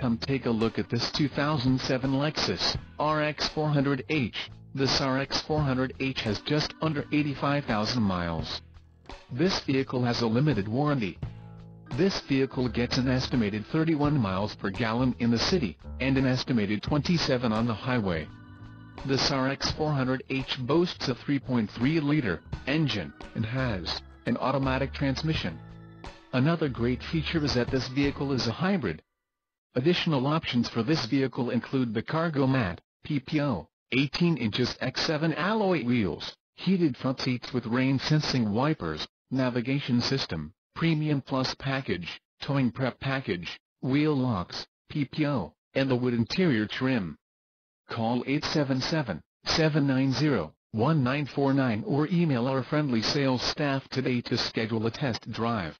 come take a look at this 2007 Lexus RX 400h. This RX 400h has just under 85,000 miles. This vehicle has a limited warranty. This vehicle gets an estimated 31 miles per gallon in the city, and an estimated 27 on the highway. This RX 400h boasts a 3.3-liter engine, and has an automatic transmission. Another great feature is that this vehicle is a hybrid. Additional options for this vehicle include the Cargo Mat, PPO, 18 inches X7 alloy wheels, heated front seats with rain-sensing wipers, navigation system, Premium Plus package, towing prep package, wheel locks, PPO, and the wood interior trim. Call 877-790-1949 or email our friendly sales staff today to schedule a test drive.